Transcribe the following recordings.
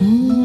जिसके लिए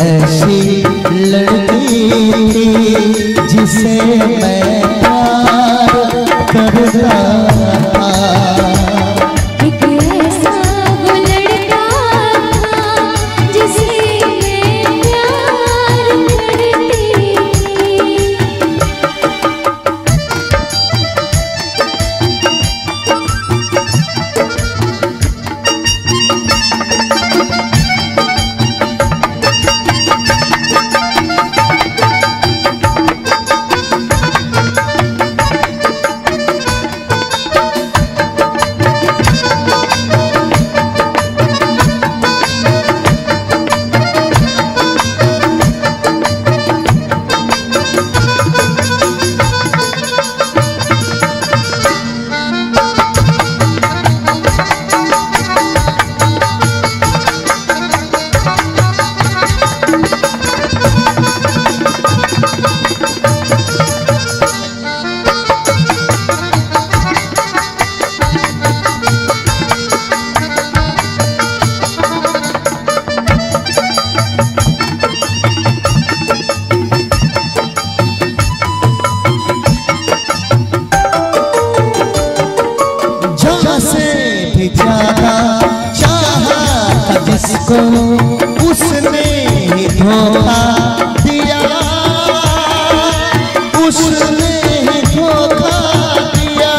ऐसी लड़की जिसे मैं प्यार करता उसने ही धोखा दिया, उसने ही धोखा दिया।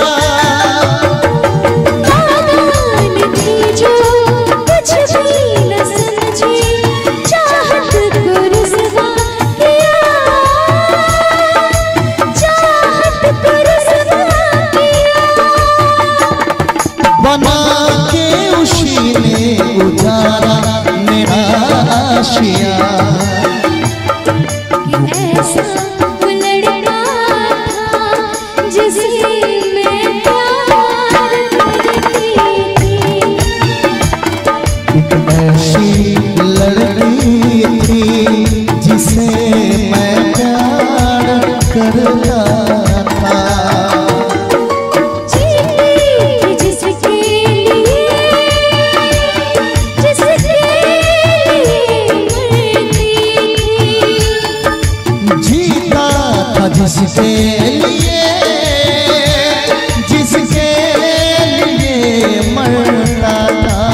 दादान थी जो कुछ भी न समझी, चाहत को रुसवा किया, चाहत को रुसवा किया। बना के उसी ने उतारा आशिया, ऐसा लड़का था जिसे मैं प्यार करती थी, ऐसी लड़की थी जिसे मैं प्यार करता था। जिसके लिए, जिसके लिए मरता था,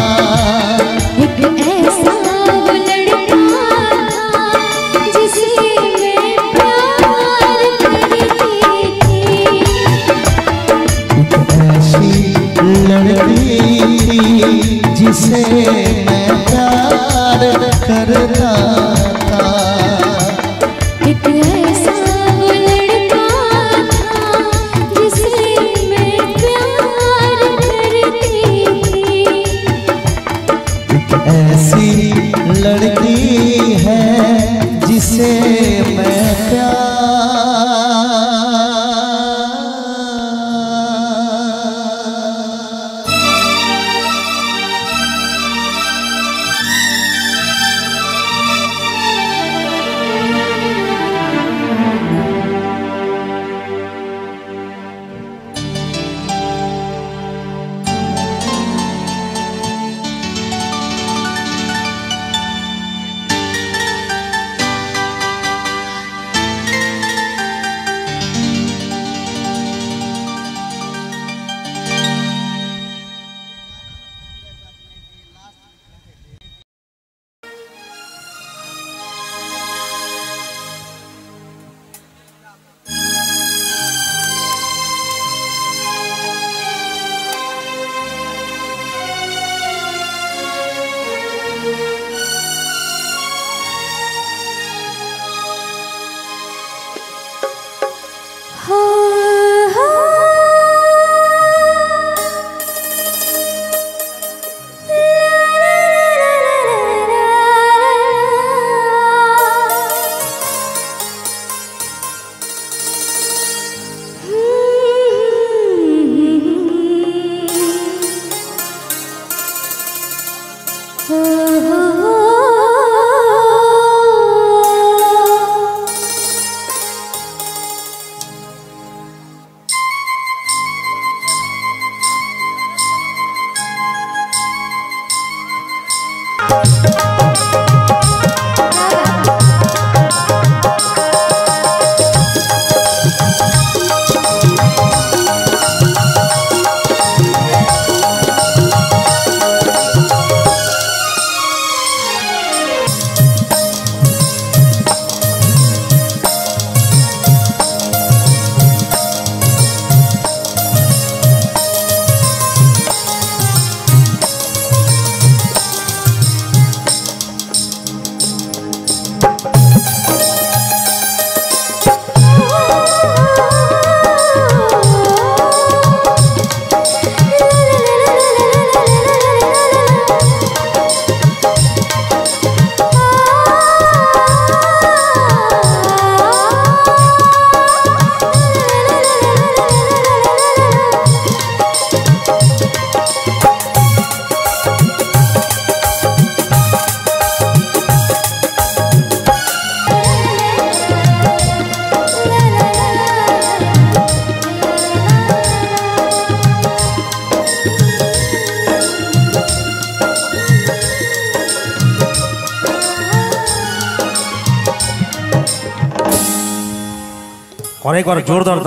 एक ऐसा लड़का था जिसे मैं प्यार करती थी, एक ऐसी लड़की थी जिसे मैं प्यार करता था। लड़की है जिसे मैं और एक बार जोरदार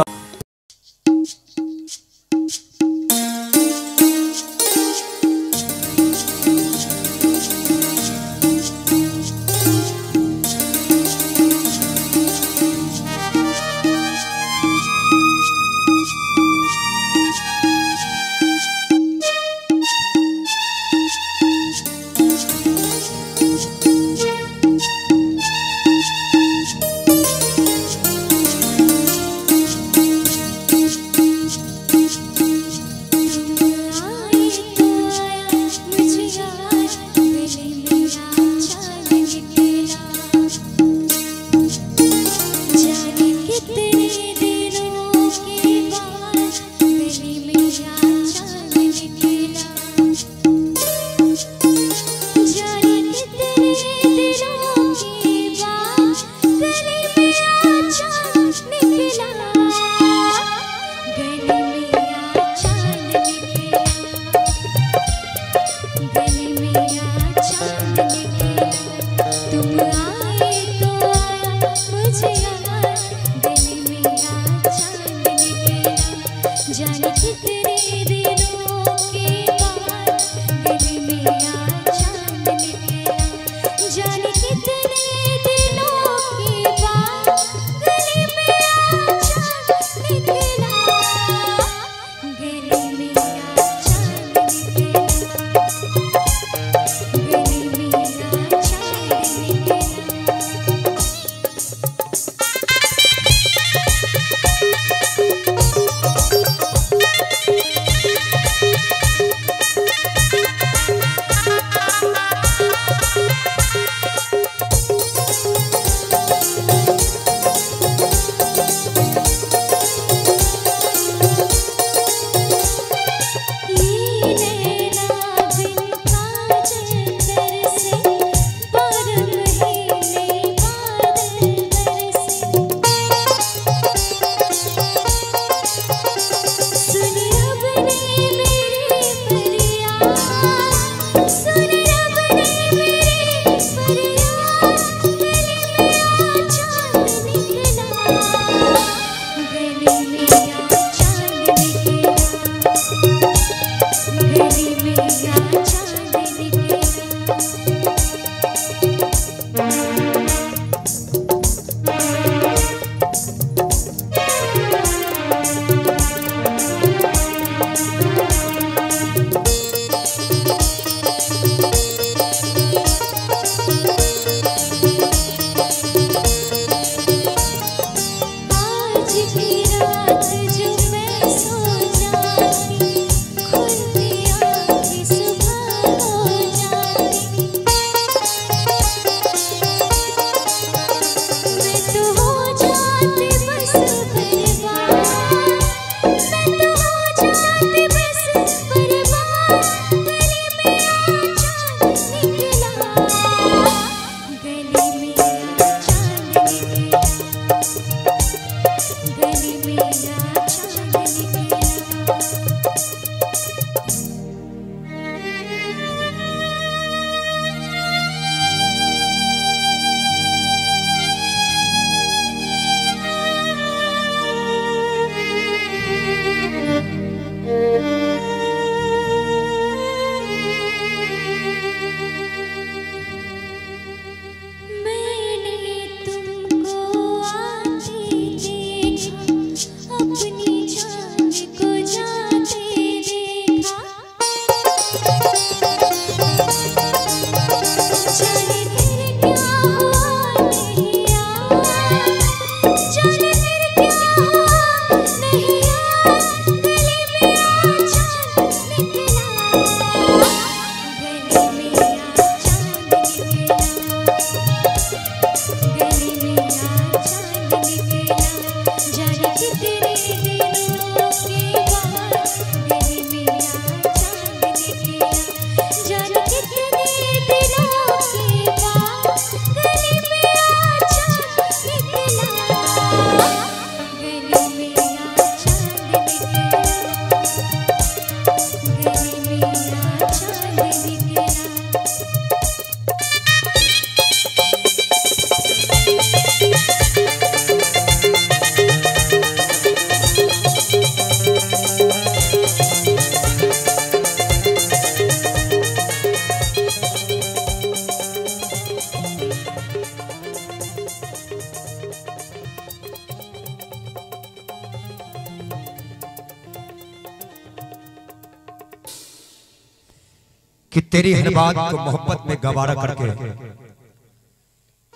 कि तेरी हर बात को मोहब्बत में गवारा करके,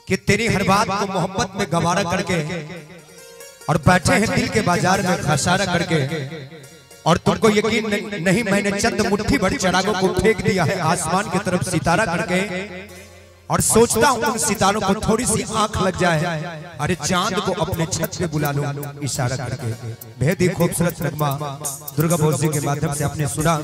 कि तेरी हर बात को मोहब्बत में गवारा करके और बैठे हैं दिल के बाजार में खसारा करके। और तुमको यकीन नहीं, मैंने चंद मुट्ठी भर चरागों को फेंक दिया है आसमान की तरफ सितारा करके। और सोचता हूँ उन सितारों को थोड़ी सी आंख लग जाए, अरे चांद को अपने छत पे बुला लो इशारा करके। बेहद ही खूबसूरत नगमा दुर्गा भोसले के माध्यम से आपने सुना।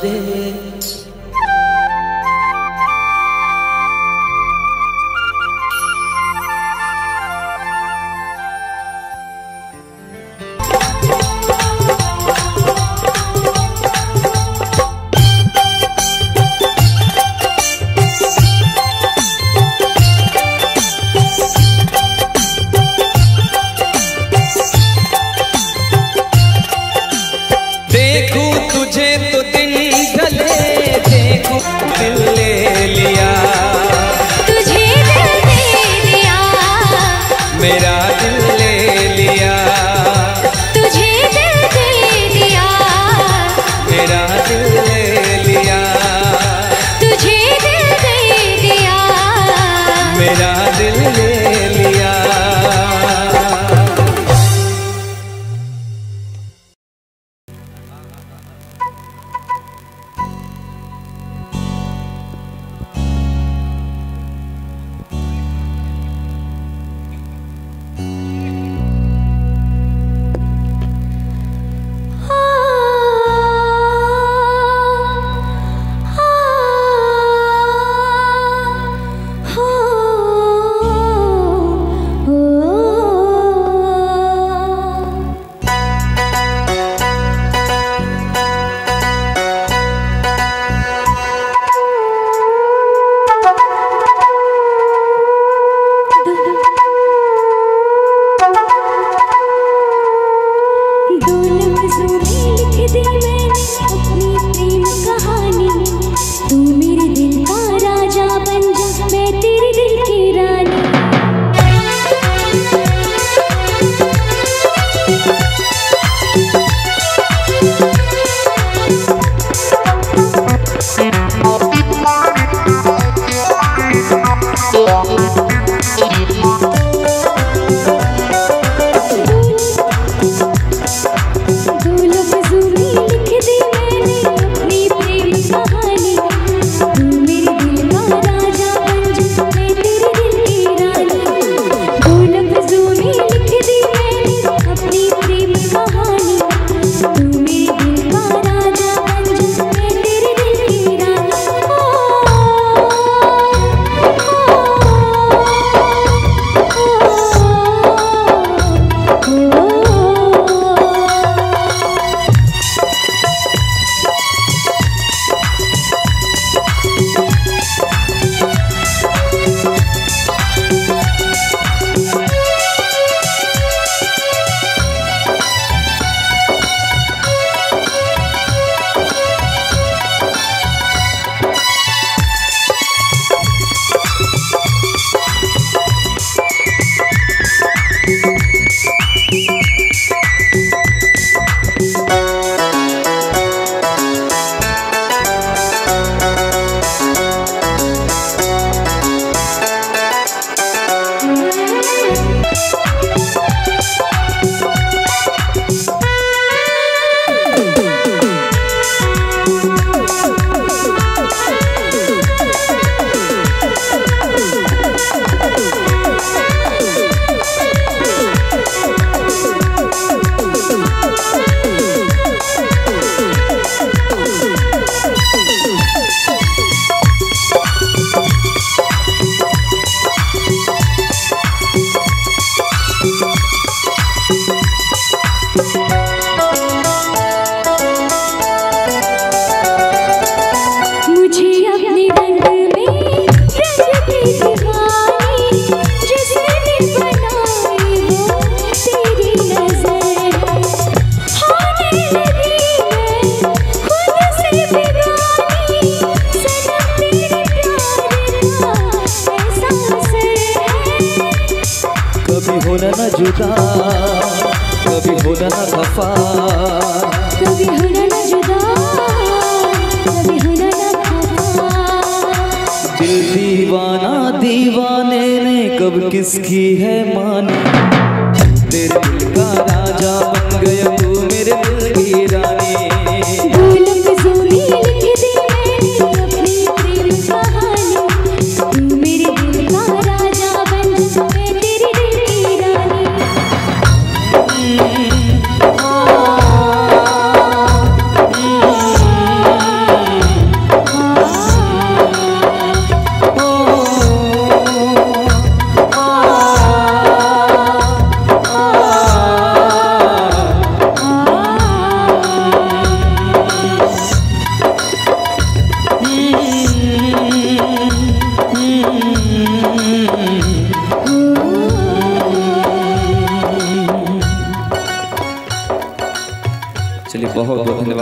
से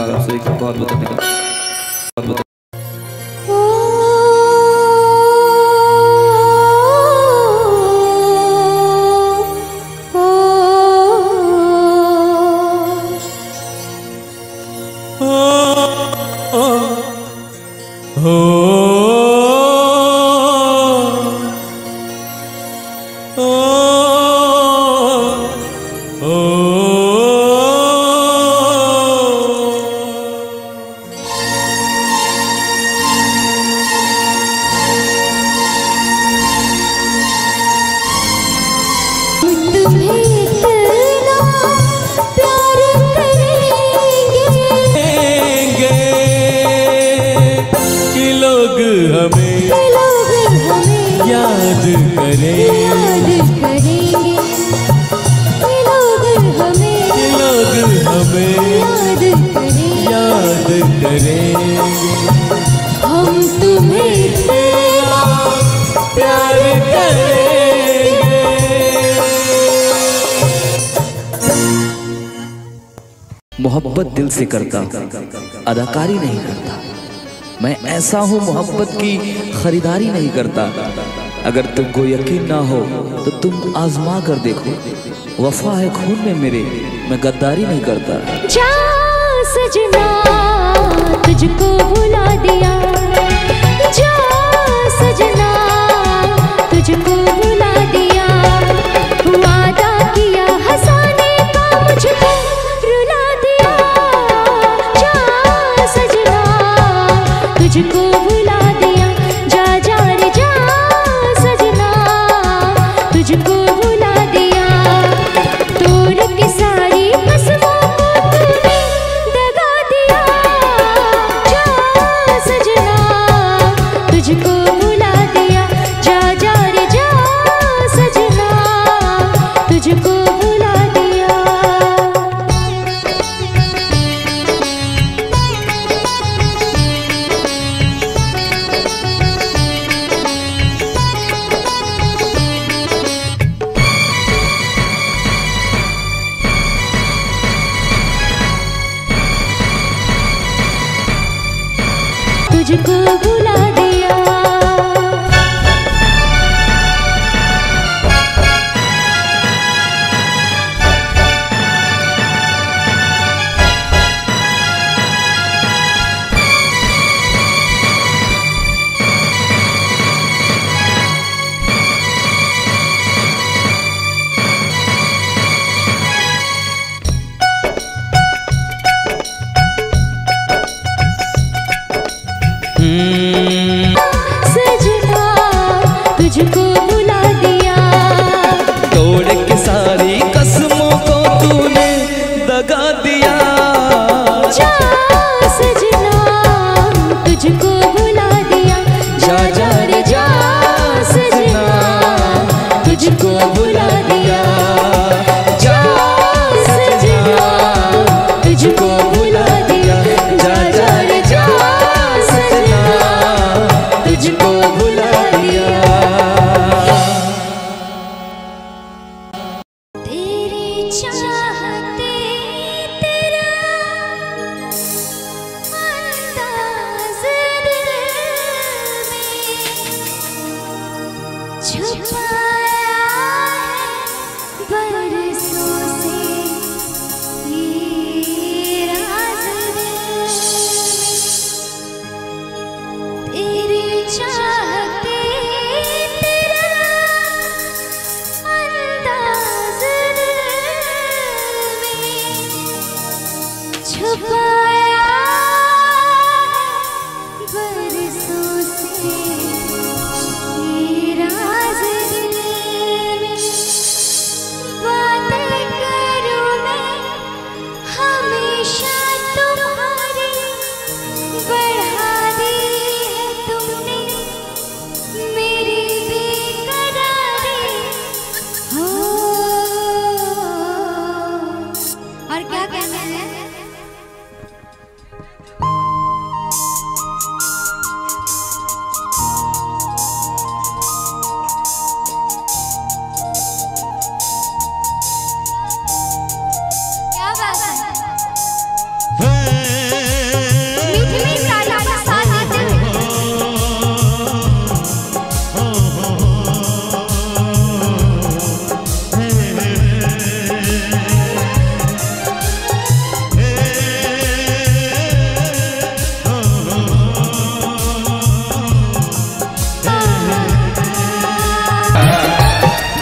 सागर से बहुत बहुत धन्यवाद। मोहब्बत दिल से करता हूँ, अदाकारी नहीं करता। मैं ऐसा हूँ मोहब्बत की खरीदारी नहीं करता। अगर तुमको यकीन ना हो तो तुम आजमा कर देखो। वफा है खून में मेरे, मैं गद्दारी नहीं करता। जा सजना तुझको बुला दिया, जा सजना तुझको बुला दिया। वादा किया हंसाने का मुझको रुला दिया। जा सजना तुझको बुला दिया, जा जा रे जा सजना तुझको बुला दिया। तोड़ के सारी कसमों को तूने दगा दिया। जा सजना तुझको बुला दिया, जा जा रे जा सजना तुझको बुला दिया। तुझको बुला दिया। सजना तुझको बुला दिया। तोड़ के सारी कसमों को तूने दगा दिया। जा सजना तुझको बुला दिया, जा जा रे जा सजना तुझको बुला दिया। जा सजना तुझको बुला दिया, जा जा रे जा तुझको बुला दिया। तेरी चाहते तेरा अंदाज़ दिल में छुपाया है बरसों से ये राज दिल में। तेरी चाहते तेरा अंदाज़ दिल में छुपाया है बरसों से ये राज दिल में। बातें करूं मैं हमेशा तुम्हारी, बढ़ा दी है तुमने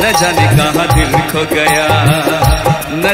न जाने कहाँ दिल खो गया, न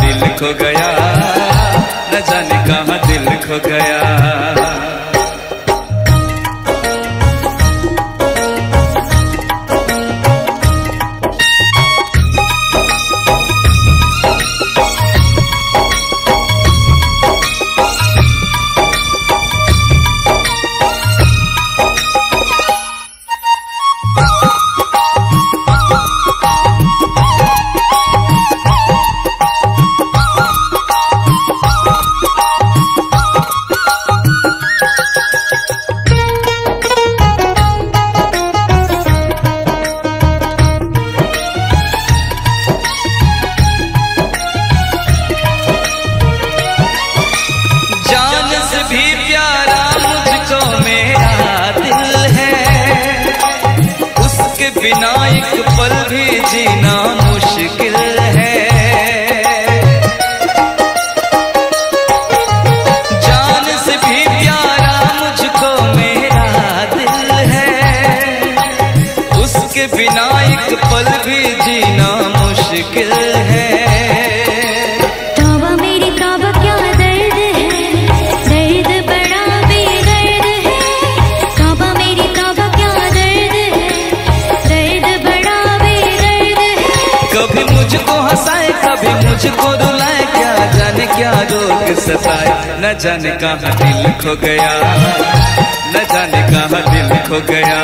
दिल खो गया, न जाने कहाँ दिल खो गया। बिना एक पल भी जीना मुश्किल है, जान से भी प्यारा मुझको मेरा दिल है, उसके बिना एक पल भी जीना मुश्किल है। कभी मुझको हंसाए कभी मुझको रुलाए, क्या जाने क्या रोक सताए, न जाने कहाँ दिल खो गया, न जाने कहाँ दिल खो गया,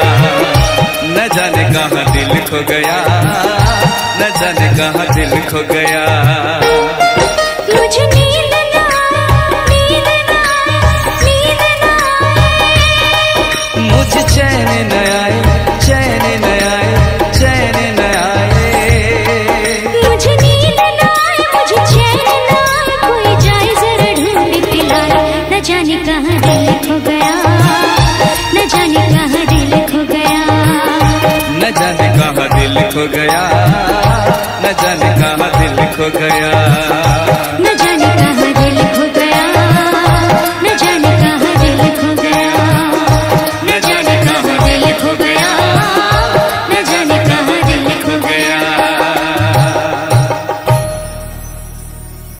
न जाने कहाँ दिल खो गया, न जाने कहाँ दिल खो गया। मुझे चैन न आए, चैन न आए, चैन न आए, न जाने कहाँ दिल खो गया, न जाने कहाँ दिल खो गया।